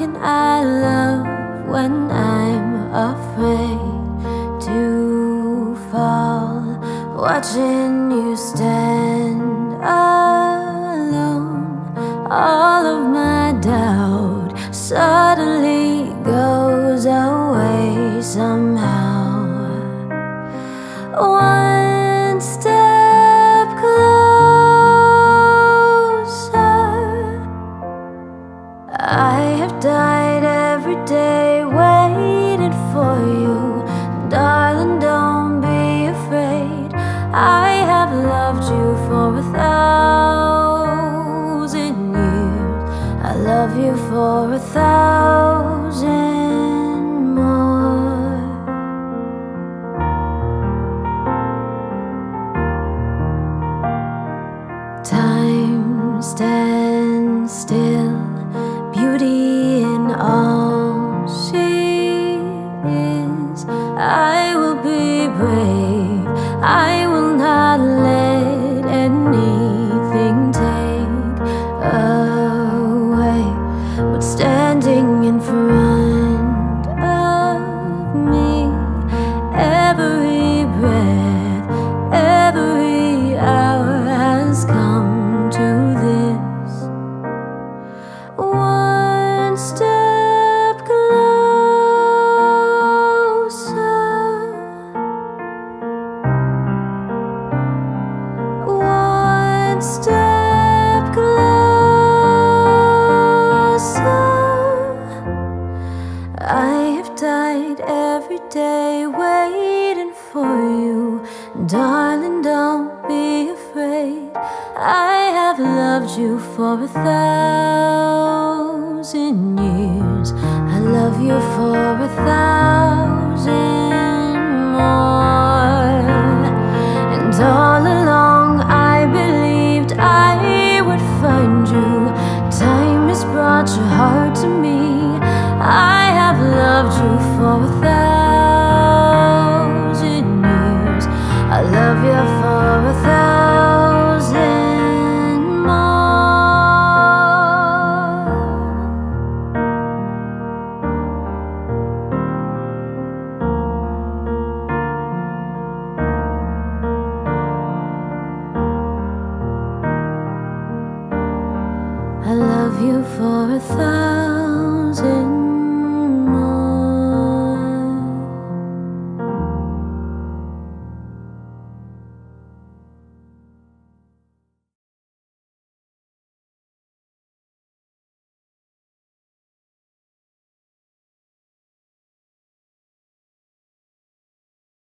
can I love when I'm afraid to fall? Watching you stand alone, all of my doubt suddenly goes away somehow. One step closer. I have died every day waiting for you, darling, don't be afraid. I have loved you for 1,000 years. I love you for 1,000 more. Time stands still, beauty in all she is. I will be brave, I will not let anything take away what's standing in front of me. Every breath, every hour has come to this. One step closer. One step closer. I have died every day waiting for you, darling, don't be afraid. I have loved you for 1,000 years. I love you for 1,000.